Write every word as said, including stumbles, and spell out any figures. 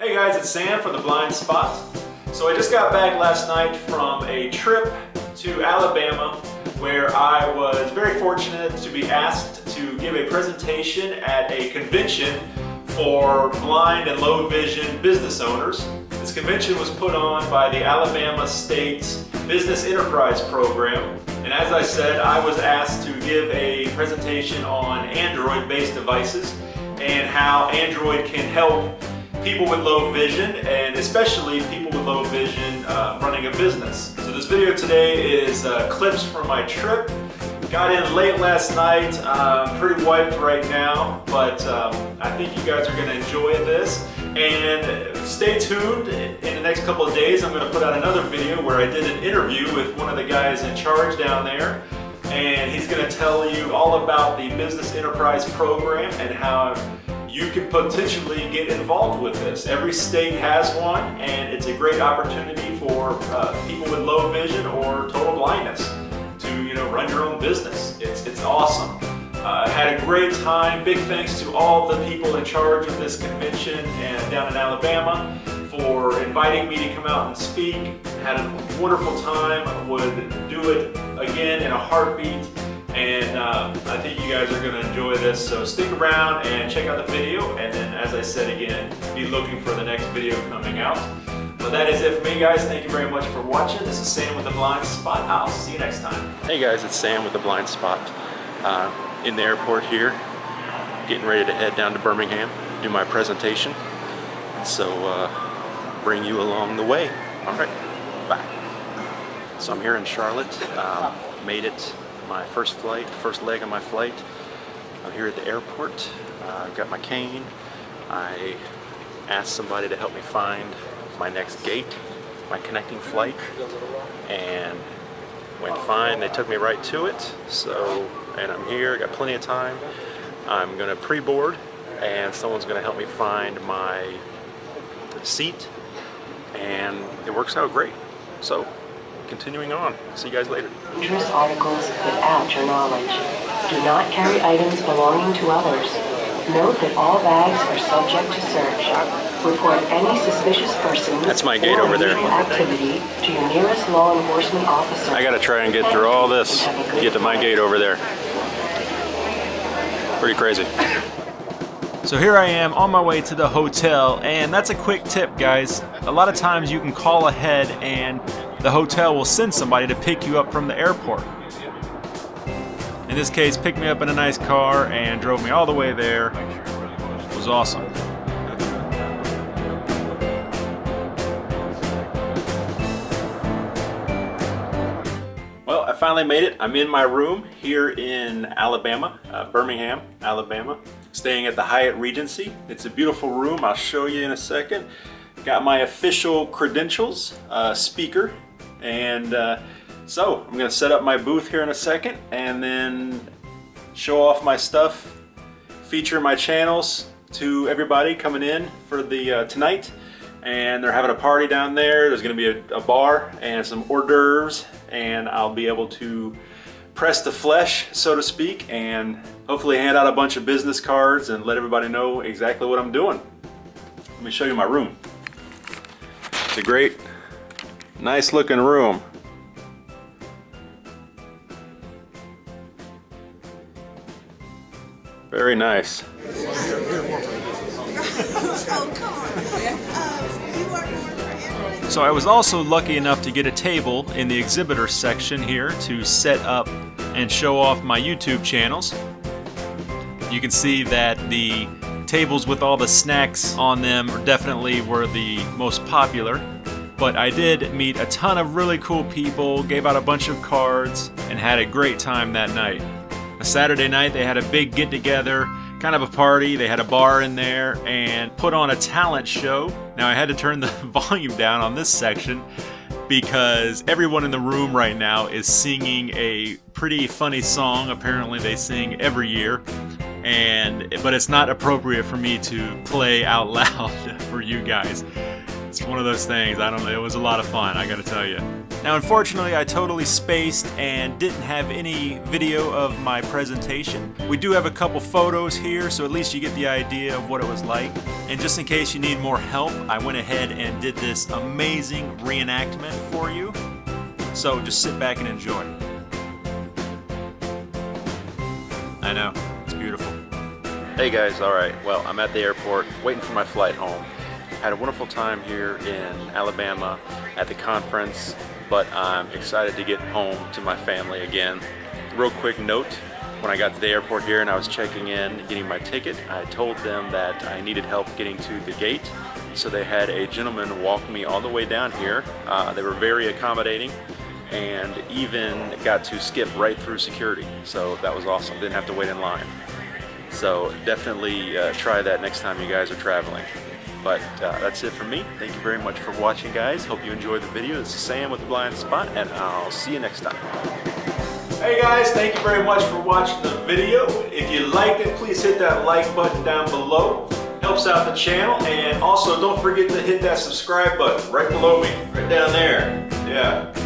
Hey guys, it's Sam from The Blind Spot. So I just got back last night from a trip to Alabama where I was very fortunate to be asked to give a presentation at a convention for blind and low vision business owners. This convention was put on by the Alabama State Business Enterprise Program. And as I said, I was asked to give a presentation on Android-based devices and how Android can help people with low vision, and especially people with low vision uh, running a business. So this video today is uh, clips from my trip. Got in late last night, uh, pretty wiped right now, but um, I think you guys are going to enjoy this. And stay tuned, in the next couple of days I'm going to put out another video where I did an interview with one of the guys in charge down there. And he's going to tell you all about the Business Enterprise Program and how you can potentially get involved with this. Every state has one, and it's a great opportunity for uh, people with low vision or total blindness to, you know, run your own business. It's, it's awesome. Uh, had a great time. Big thanks to all the people in charge of this convention and down in Alabama for inviting me to come out and speak. Had a wonderful time. Would do it again in a heartbeat. And uh, I think you guys are going to enjoy this, so stick around and check out the video, and then, as I said again, be looking for the next video coming out. But that is it for me, guys. Thank you very much for watching. This is Sam with The Blind Spot. I'll see you next time. Hey guys, it's Sam with The Blind Spot. Uh, in the airport here, getting ready to head down to Birmingham, do my presentation. So uh, bring you along the way. All right, bye. So I'm here in Charlotte. Um, made it. My first flight, first leg of my flight. I'm here at the airport. Uh, I've got my cane. I asked somebody to help me find my next gate, my connecting flight, and went fine. They took me right to it. So, and I'm here. I got plenty of time. I'm gonna pre-board, and someone's gonna help me find my seat, and it works out great. So. Continuing on. See you guys later. Dangerous articles without your knowledge. Do not carry items belonging to others. Note that all bags are subject to search. Report any suspicious person. That's my gate over there. Activity to your nearest law enforcement officer. I gotta try and get through all this to get to my gate over there. Pretty crazy. So here I am on my way to the hotel, and that's a quick tip, guys. A lot of times you can call ahead and the hotel will send somebody to pick you up from the airport. In this case, picked me up in a nice car and drove me all the way there. It was awesome. Well, I finally made it. I'm in my room here in Alabama, uh, Birmingham, Alabama. Staying at the Hyatt Regency. It's a beautiful room. I'll show you in a second. Got my official credentials, uh, speaker. And uh, so I'm going to set up my booth here in a second and then show off my stuff, feature my channels to everybody coming in for the uh, tonight. And they're having a party down there. There's going to be a, a bar and some hors d'oeuvres, and I'll be able to press the flesh, so to speak, and hopefully hand out a bunch of business cards and let everybody know exactly what I'm doing. Let me show you my room. It's a great, nice looking room. Very nice. So I was also lucky enough to get a table in the exhibitor section here to set up and show off my YouTube channels. You can see that the tables with all the snacks on them definitely were the most popular. But I did meet a ton of really cool people, gave out a bunch of cards, and had a great time that night. A Saturday night they had a big get-together, kind of a party. They had a bar in there and put on a talent show. Now I had to turn the volume down on this section because everyone in the room right now is singing a pretty funny song. Apparently they sing every year. And, but it's not appropriate for me to play out loud for you guys. It's one of those things. I don't know. It was a lot of fun, I gotta tell you. Now, unfortunately, I totally spaced and didn't have any video of my presentation. We do have a couple photos here, so at least you get the idea of what it was like. And just in case you need more help, I went ahead and did this amazing reenactment for you. So just sit back and enjoy. I know, it's beautiful. Hey guys, alright, well, I'm at the airport waiting for my flight home. Had a wonderful time here in Alabama at the conference, but I'm excited to get home to my family again. Real quick note, when I got to the airport here and I was checking in, getting my ticket, I told them that I needed help getting to the gate. So they had a gentleman walk me all the way down here. Uh, they were very accommodating and even got to skip right through security. So that was awesome, didn't have to wait in line. So definitely uh, try that next time you guys are traveling. But uh, that's it for me. Thank you very much for watching, guys. Hope you enjoyed the video. This is Sam with The Blind Spot, and I'll see you next time. Hey guys, thank you very much for watching the video. If you liked it, please hit that like button down below. Helps out the channel, and also don't forget to hit that subscribe button right below me, right down there. Yeah.